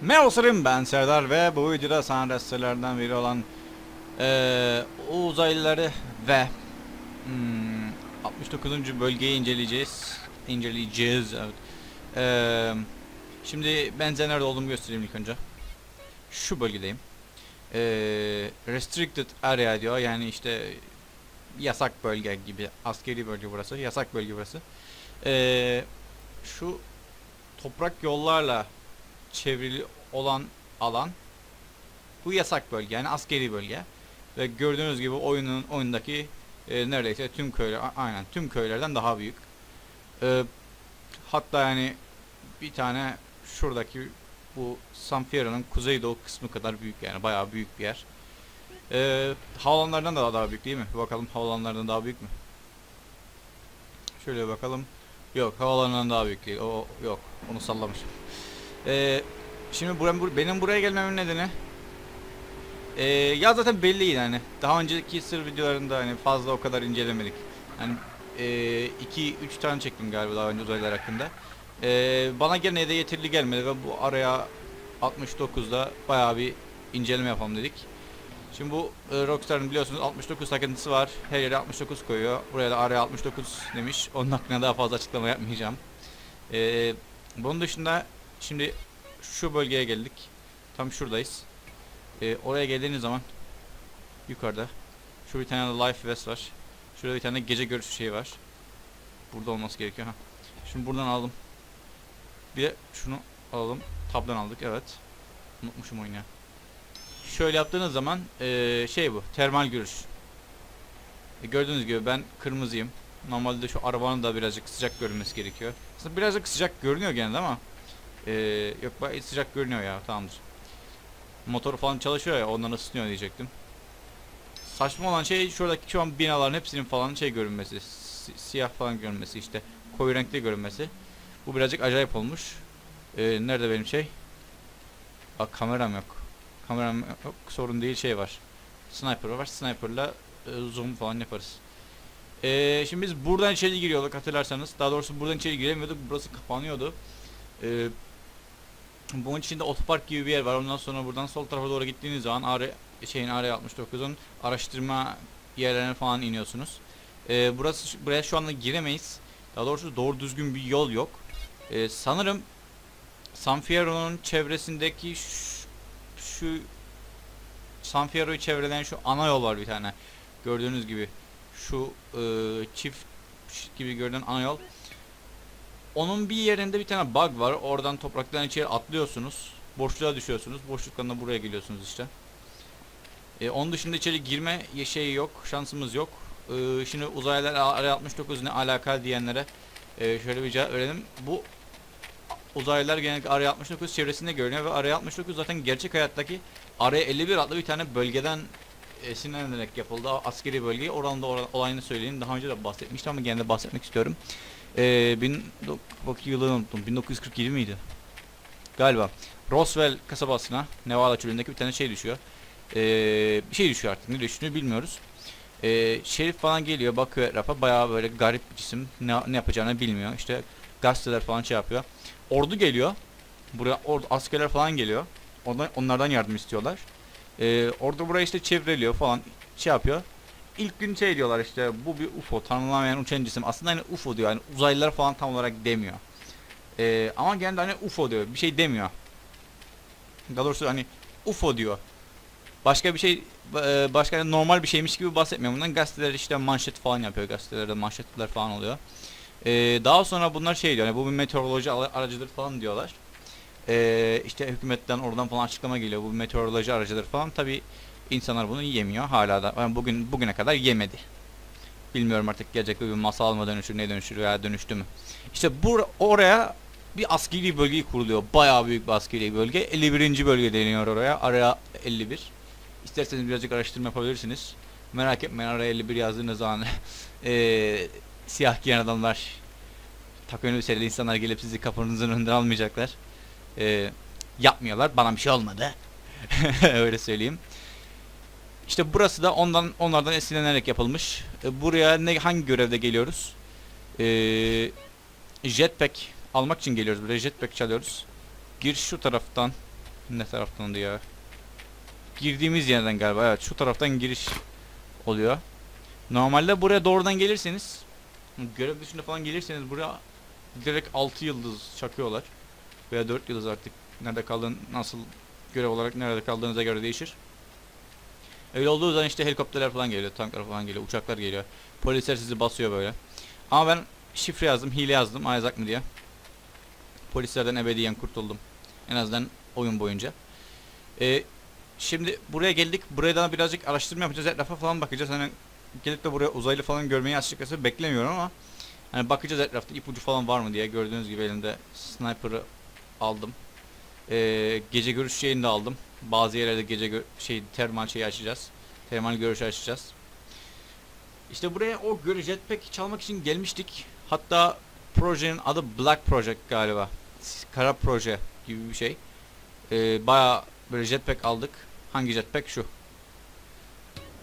Merhaba, ben Serdar ve bu videoda sanatçılardan biri olan uzaylıları ve 69. bölgeyi inceleyeceğiz. Evet. Şimdi ben nerede olduğumu göstereyim ilk önce. Şu bölgedeyim. Restricted Area diyor, yani işte yasak bölge gibi, askeri bölge burası, yasak bölge burası. Şu toprak yollarla çevrili olan alan bu yasak bölge, yani askeri bölge. Ve gördüğünüz gibi oyundaki neredeyse tüm köyler, aynen tüm köylerden daha büyük. Hatta yani bir tane şuradaki bu San Fierro'nun kuzeydoğu kısmı kadar büyük, yani bayağı büyük bir yer. Havalanlardan da daha büyük değil mi? Bakalım havalanlardan daha büyük mü? Şöyle bakalım. Yok, havalanlardan daha büyük değil. O yok, onu sallamışım. Şimdi benim buraya gelmemin nedeni ya zaten belliydi, yani daha önceki sır videolarında hani fazla o kadar incelemedik. Yani 2-3 tane çektim galiba daha önce uzaylılar hakkında. Bana gene de yeterli gelmedi ve bu araya 69'da bayağı bir inceleme yapalım dedik. Şimdi bu Rockstar'ın biliyorsunuz 69 takıntısı var. Her yere 69 koyuyor. Buraya da araya 69 demiş. Onun hakkında daha fazla açıklama yapmayacağım. Bunun dışında şimdi şu bölgeye geldik. Tam şuradayız. Oraya geldiğiniz zaman yukarıda şu bir tane life vest var. Şurada bir tane gece görüşü şeyi var. Burada olması gerekiyor. Ha. Şimdi buradan aldım. Bir de şunu alalım. Tab'dan aldık, evet. Unutmuşum oyunu. Şöyle yaptığınız zaman şey bu. Termal görüş. Gördüğünüz gibi ben kırmızıyım. Normalde şu arabanın da birazcık sıcak görünmesi gerekiyor. Aslında birazcık sıcak görünüyor genelde ama yok bayağı sıcak görünüyor ya, tamamdır. Motor falan çalışıyor ya, ondan ısınıyor diyecektim. Saçma olan şey şuradaki şu an binaların hepsinin falan şey görünmesi, siyah falan görünmesi, işte koyu renkli görünmesi. Bu birazcık acayip olmuş. Nerede benim şey? Bak, kameram yok. Kameram yok, sorun değil, şey var. Sniper var, sniperla zoom falan yaparız. Şimdi biz buradan içeri giriyorduk hatırlarsanız. Daha doğrusu buradan içeri giremiyorduk, burası kapanıyordu. Bunun içinde otopark gibi bir yer var. Ondan sonra buradan sol tarafa doğru gittiğiniz zaman Area 69'un araştırma yerlerine falan iniyorsunuz. Buraya şu anda giremeyiz. Daha doğrusu doğru düzgün bir yol yok. Sanırım San Fierro'nun çevresindeki şu San Fierro'yu çevreleyen şu ana yol var bir tane. Gördüğünüz gibi şu çift gibi görünen ana yol. Onun bir yerinde bir tane bug var. Oradan topraktan içeri atlıyorsunuz. Boşluğa düşüyorsunuz. Boşluktan da buraya geliyorsunuz işte. Onun dışında içeri girme şeyi yok. Şansımız yok. Şimdi uzaylılar Area 69 ne alaka diyenlere şöyle bir cevap verelim. Bu uzaylılar genellikle Area 69 çevresinde görünüyor ve Area 69 zaten gerçek hayattaki Area 51 adlı bir tane bölgeden esinlenerek yapıldı. Askeri bölgeyi oranında olayını söyleyeyim. Daha önce de bahsetmiştim ama gene de bahsetmek istiyorum. Yılını unuttum. 1947 miydi? Galiba. Roswell kasabasına, Nevada çölündeki bir tane şey düşüyor. Bir şey düşüyor artık. Ne düşünüyor bilmiyoruz. Şerif falan geliyor, bakıyor etrafa. Bayağı böyle garip bir cisim. Ne yapacağını bilmiyor. İşte gazeteler falan şey yapıyor. Ordu geliyor. Buraya askerler falan geliyor. Onlardan yardım istiyorlar. Orada burayı işte çevreliyor falan. Şey yapıyor. İlk gün şey diyorlar, işte bu bir UFO, tanımlamayan uçan cisim. Aslında hani UFO diyor, yani uzaylılar falan tam olarak demiyor. Ama genelde hani UFO diyor, bir şey demiyor. Daha doğrusu hani UFO diyor. Başka bir şey, başka normal bir şeymiş gibi bahsetmiyor bundan. Gazeteler işte manşet falan yapıyor, gazetelerde manşetler falan oluyor. Daha sonra bunlar şey diyor, yani bu bir meteoroloji aracıdır falan diyorlar. İşte hükümetten oradan falan açıklama geliyor, bu bir meteoroloji aracıdır falan. Tabii İnsanlar bunu yemiyor hala da, yani bugüne kadar yemedi. Bilmiyorum artık gelecek bir masal mı dönüşür, ne dönüşür veya dönüştü mü. İşte oraya bir askeri bölge kuruluyor. Bayağı büyük bir askeri bölge. 51. bölge deniyor oraya. Area 51. İsterseniz birazcık araştırma yapabilirsiniz. Merak etmeyin, Area 51 yazdığınız zaman siyah giyen adamlar, takı elbiseli insanlar gelip sizi kapınızın önünden almayacaklar. Yapmıyorlar. Bana bir şey olmadı. Öyle söyleyeyim. İşte burası da onlardan esinlenerek yapılmış. Buraya hangi görevde geliyoruz? Jetpack almak için geliyoruz. Buraya jetpack çalıyoruz. Gir şu taraftan. Ne taraftandı ya? Girdiğimiz yerden galiba. Evet, şu taraftan giriş oluyor. Normalde buraya doğrudan gelirseniz, görev dışında falan gelirseniz buraya direkt 6 yıldız çakıyorlar. Veya 4 yıldız artık. Nerede kaldığın, nasıl görev olarak nerede kaldığınıza göre değişir. Öyle olduğu zaman işte helikopterler falan geliyor, tanklar falan geliyor, uçaklar geliyor. Polisler sizi basıyor böyle. Ama ben şifre yazdım, hile yazdım, Ayazak mı diye. Polislerden ebediyen kurtuldum. En azından oyun boyunca. Şimdi buraya geldik. Buradan birazcık araştırma yapacağız. Etrafa falan bakacağız. Hani gelip de buraya uzaylı falan görmeyi açıkçası beklemiyorum ama hani bakacağız etrafta ipucu falan var mı diye. Gördüğünüz gibi elimde sniper'ı aldım. Gece görüş şeyini de aldım. Bazı yerlerde gece termal şeyi açacağız. Termal görüş açacağız. İşte buraya o göre jetpack çalmak için gelmiştik. Hatta projenin adı Black Project galiba. Kara proje gibi bir şey. Bayağı böyle jetpack aldık. Hangi jetpack? Şu.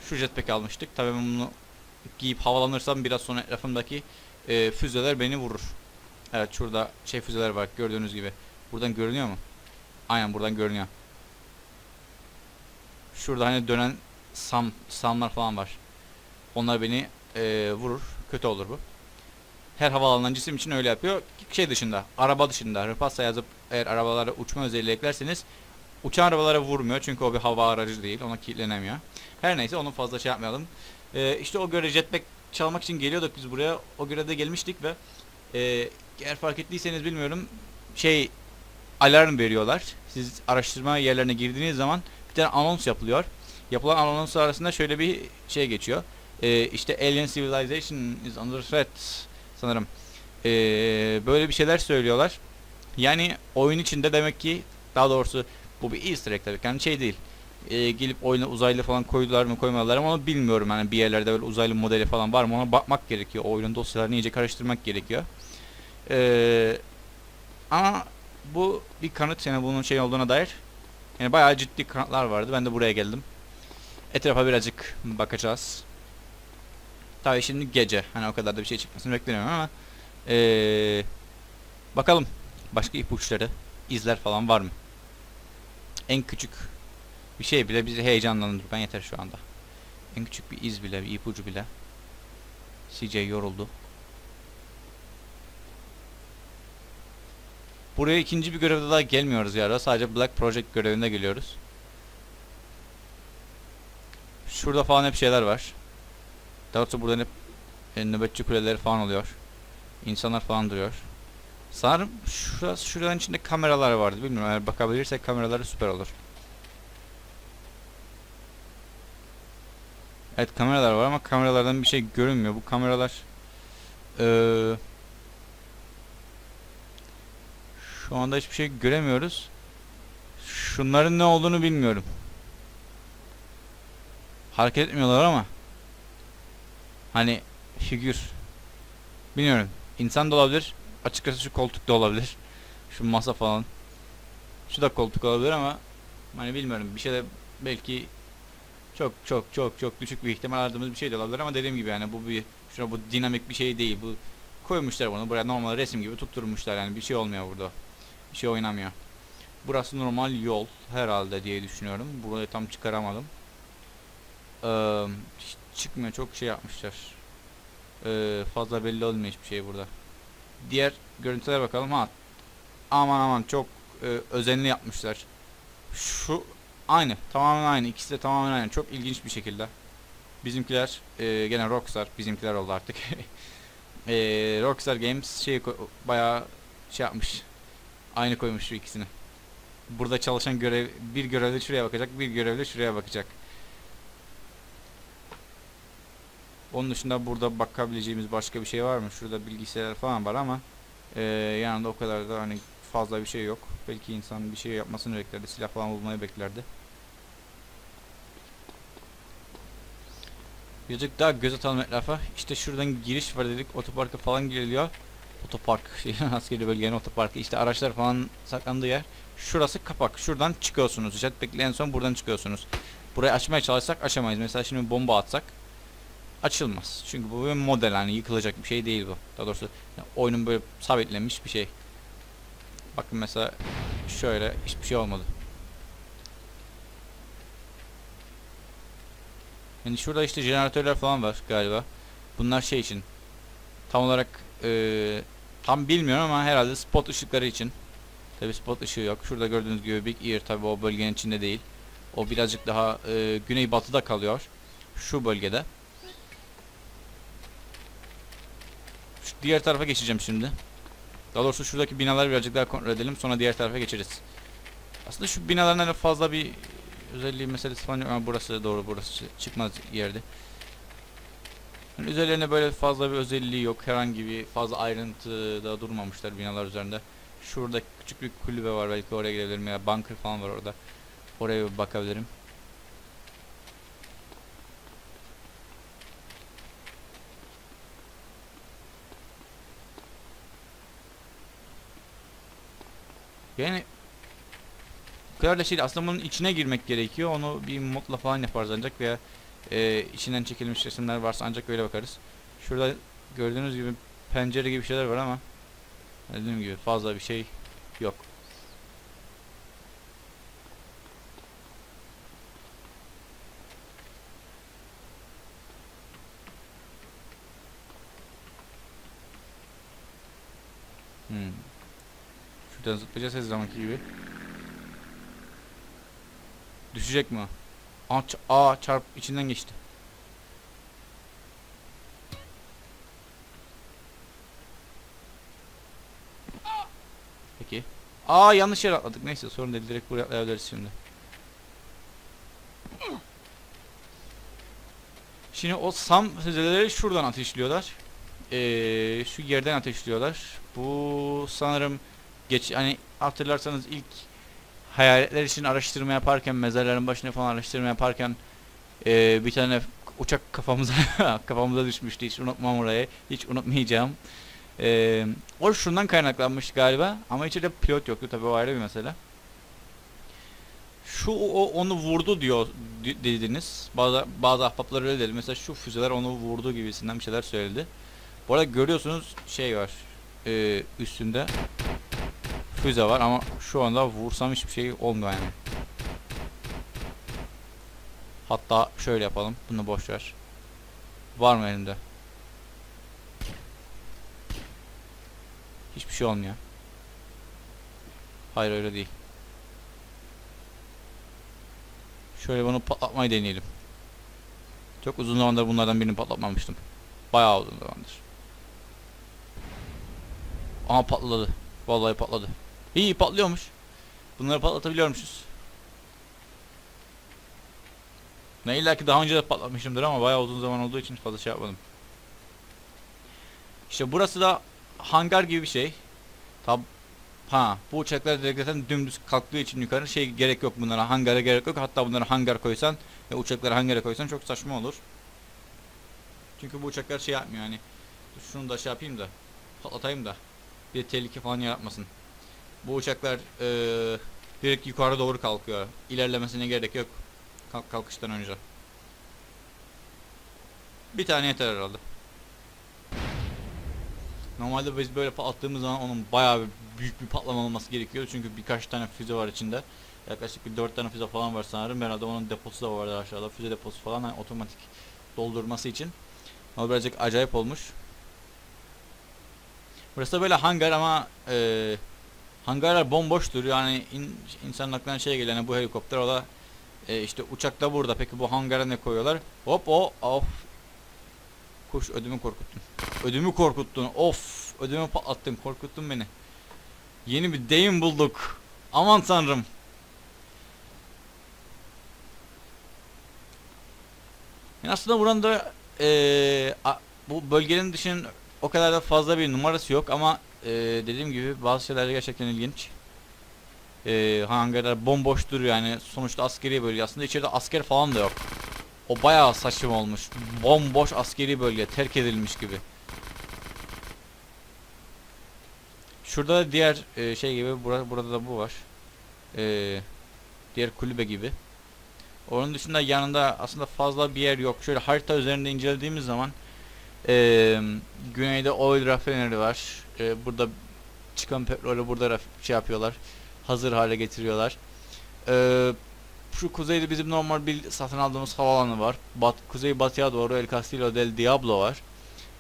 Şu jetpack almıştık. Tabii ben bunu giyip havalanırsam biraz sonra etrafımdaki füzeler beni vurur. Evet, şurada şey füzeler var gördüğünüz gibi. Buradan görünüyor mu? Aynen, buradan görünüyor. Şurada hani dönen samlar falan var. Onlar beni vurur. Kötü olur bu. Her havalanan cisim için öyle yapıyor. Şey dışında, araba dışında. Rıpasa yazıp eğer arabalara uçma özelliği eklerseniz uçan arabalara vurmuyor. Çünkü o bir hava aracı değil. Ona kilitlenemiyor. Her neyse, onu fazla şey yapmayalım. İşte o göre jetpack çalmak için geliyorduk biz buraya. O göre de gelmiştik ve eğer fark ettiyseniz bilmiyorum. Şey, alarm veriyorlar. Siz araştırma yerlerine girdiğiniz zaman bir tane anons yapılıyor. Yapılan anons arasında şöyle bir şey geçiyor. İşte alien civilization is under threat sanırım. Böyle bir şeyler söylüyorlar. Yani oyun içinde demek ki, daha doğrusu bu bir easter egg tabii. Yani şey değil. Gelip oyuna uzaylı falan koydular mı koymadılar mı onu bilmiyorum. Yani bir yerlerde böyle uzaylı modeli falan var mı ona bakmak gerekiyor. Oyunun dosyalarını iyice karıştırmak gerekiyor. Ama bu bir kanıt, yani bunun şey olduğuna dair. Yani bayağı ciddi kanıtlar vardı. Ben de buraya geldim. Etrafa birazcık bakacağız. Tabii şimdi gece. Hani o kadar da bir şey çıkmasını beklemiyorum ama bakalım başka ipuçları, izler falan var mı? En küçük bir şey bile bizi heyecanlandırır. Ben yeter şu anda. En küçük bir iz bile, bir ipucu bile. CJ yoruldu. Buraya ikinci bir görevde daha gelmiyoruz ya. Sadece Black Project görevinde geliyoruz. Şurada falan hep şeyler var. Daha doğrusu buradan hep nöbetçi kuleleri falan oluyor. İnsanlar falan duruyor. Sanırım şurası, şuranın içinde kameralar vardı. Bilmiyorum, eğer bakabilirsek kameraları süper olur. Evet, kameralar var ama kameralardan bir şey görünmüyor. Bu kameralar... şu anda hiçbir şey göremiyoruz. Şunların ne olduğunu bilmiyorum. Hareket etmiyorlar ama hani figür. Bilmiyorum. İnsan da olabilir. Açıkçası şu koltuk da olabilir. Şu masa falan. Şu da koltuk olabilir ama hani bilmiyorum. Bir şey de belki çok düşük bir ihtimal aradığımız bir şey de olabilir ama dediğim gibi yani bu bir bu dinamik bir şey değil. Bu koymuşlar bunu. Buraya normal resim gibi tutturmuşlar. Yani bir şey olmuyor burada. Bir şey oynamıyor. Burası normal yol herhalde diye düşünüyorum. Burayı tam çıkaramadım. Çıkmıyor. Çok şey yapmışlar. Fazla belli olmuyor hiçbir şey burada. Diğer görüntülere bakalım. Ha. Aman aman çok özenli yapmışlar. Şu aynı. Tamamen aynı. İkisi de tamamen aynı. Çok ilginç bir şekilde. Bizimkiler gene Rockstar. Bizimkiler oldu artık. Rockstar Games bayağı şey yapmış. Aynı koymuş şu ikisini. Burada çalışan görev, bir görevde şuraya bakacak, bir görevde şuraya bakacak. Onun dışında burada bakabileceğimiz başka bir şey var mı? Şurada bilgisayar falan var ama yanında o kadar da hani fazla bir şey yok. Belki insan bir şey yapmasını beklerdi, silah falan bulmayı beklerdi. Birazcık daha göz atalım etrafa. İşte şuradan giriş var dedik. Otoparka falan giriliyor. Otopark. Askeri bölgenin otoparkı. İşte araçlar falan saklandığı yer. Şurası kapak. Şuradan çıkıyorsunuz. Jetpack'le en son buradan çıkıyorsunuz. Burayı açmaya çalışsak açamayız. Mesela şimdi bomba atsak açılmaz. Çünkü bu bir model. Hani yıkılacak bir şey değil bu. Daha doğrusu yani oyunun böyle sabitlenmiş bir şey. Bakın mesela şöyle hiçbir şey olmadı. Yani şurada işte jeneratörler falan var galiba. Bunlar şey için. Tam olarak tam bilmiyorum ama herhalde spot ışıkları için. Tabi spot ışığı yok. Şurada gördüğünüz gibi Big Ear tabi o bölgenin içinde değil. O birazcık daha güneybatıda kalıyor. Şu bölgede. Şu diğer tarafa geçeceğim şimdi. Daha doğrusu şuradaki binaları birazcık daha kontrol edelim. Sonra diğer tarafa geçeriz. Aslında şu binaların fazla bir özelliği meselesi falan yok ama burası doğru, burası çıkmaz yerdi. Yani üzerlerine böyle fazla bir özelliği yok. Herhangi bir fazla ayrıntıda durmamışlar binalar üzerinde. Şurada küçük bir kulübe var, belki oraya girebilirim ya, bunker falan var orada. Oraya bir bakabilirim. Yani bu kadar da şey, aslında bunun içine girmek gerekiyor. Onu bir modla falan yaparız ancak veya içinden çekilmiş resimler varsa ancak öyle bakarız. Şurada gördüğünüz gibi pencere gibi şeyler var ama dediğim gibi fazla bir şey yok. Şuradan zıplayacağız her zamanki gibi. Düşecek mi? Aa, çarp içinden geçti. Peki. Aa, yanlış yere atladık. Neyse sorun değil, direkt buraya atlayabiliriz şimdi. Şimdi o SAM füzeleri şuradan ateşliyorlar. Şu yerden ateşliyorlar. Bu sanırım hani hatırlarsanız ilk hayaletler için araştırma yaparken, mezarların başına falan araştırma yaparken bir tane uçak kafamıza düşmüştü. Hiç unutmam orayı. Hiç unutmayacağım. O şundan kaynaklanmış galiba ama içeride pilot yoktu, tabii o ayrı bir mesele. Şu onu vurdu diyor dediniz. Bazı ahbaplar öyle dedi. Mesela şu füzeler onu vurdu gibisinden bir şeyler söyledi. Bu arada görüyorsunuz şey var. Üstünde füze var ama şu anda vursam hiçbir şey olmuyor yani. Hatta şöyle yapalım. Bunu boş ver. Var mı elimde? Hiçbir şey olmuyor. Hayır öyle değil. Şöyle bunu patlatmayı deneyelim. Çok uzun zamandır bunlardan birini patlatmamıştım. Bayağı uzun zamandır. Ama patladı. Vallahi patladı. İyi patlıyormuş. Bunları patlatabiliyormuşuz. Ne illaki daha önce de patlatmışımdır ama bayağı uzun zaman olduğu için fazla şey yapmadım. İşte burası da hangar gibi bir şey. Bu uçaklar direkt zaten dümdüz kalktığı için yukarı gerek yok bunlara. Hangara gerek yok. Hatta bunları hangar koysan ve uçakları hangara koysan çok saçma olur. Çünkü bu uçaklar şey yapmıyor yani. Şunu da şey yapayım da patlatayım da bir tehlike falan yaratmasın. Bu uçaklar direkt yukarı doğru kalkıyor. İlerlemesine gerek yok. Kalkıştan önce. Bir tane yeter herhalde. Normalde biz böyle patlattığımız zaman onun bayağı büyük bir patlama olması gerekiyor. Çünkü birkaç tane füze var içinde. Yaklaşık bir 4 tane füze falan var sanırım. Herhalde onun deposu da vardı aşağıda. Füze deposu falan yani otomatik doldurması için. Ama birazcık acayip olmuş. Burası da böyle hangar ama hangarlar bomboş duruyor. Yani insanın aklına şey geliyor. Yani bu helikopter o da işte uçak da burada. Peki bu hangara ne koyuyorlar? Hop of. Kuş, ödümü korkuttun. Ödümü korkuttun. Of. Ödümü patlattın. Korkuttun beni. Yeni bir deyim bulduk. Aman tanrım. Yani aslında buranın da bu bölgenin dışının o kadar da fazla bir numarası yok ama dediğim gibi bazı şeyler gerçekten ilginç. Hangarlar bomboş duruyor yani, sonuçta askeri bölge aslında, içeride asker falan da yok. O bayağı saçma olmuş. Bomboş askeri bölge, terk edilmiş gibi. Şurada diğer şey gibi, burada da bu var. Diğer kulübe gibi. Onun dışında yanında aslında fazla bir yer yok. Şöyle harita üzerinde incelediğimiz zaman güneyde oil rafinery var. Burada çıkan petrolü burada şey yapıyorlar. Hazır hale getiriyorlar. Şu kuzeyde bizim normal bir satın aldığımız havaalanı var. Kuzey batıya doğru El Castillo del Diablo var.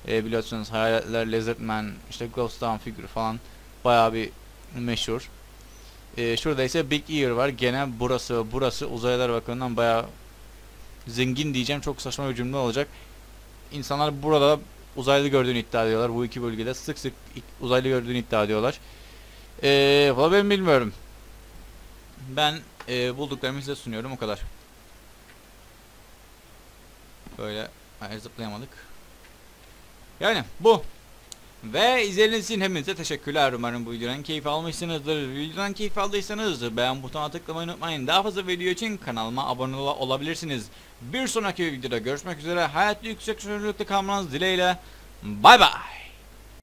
Biliyorsunuz hayaletler, Lizard Man, işte Ghost Town figürü falan bayağı bir meşhur. Şurada ise Big Ear var. Gene burası ve burası uzaylılar bakımından bayağı zengin diyeceğim. Çok saçma bir cümle olacak. İnsanlar burada uzaylı gördüğünü iddia ediyorlar. Bu iki bölgede sık sık uzaylı gördüğünü iddia ediyorlar. Valla ben bilmiyorum. Ben bulduklarımı size sunuyorum. O kadar. Böyle zıplayamadık. Yani bu. Ve izlediğiniz için hepinize teşekkürler. Umarım bu videodan keyif almışsınızdır. Videodan keyif aldıysanız beğen butonuna tıklamayı unutmayın. Daha fazla video için kanalıma abone olabilirsiniz. Bir sonraki videoda görüşmek üzere. Hayatlı yüksek sürürlükte kalmanız dileğiyle. Bay bay.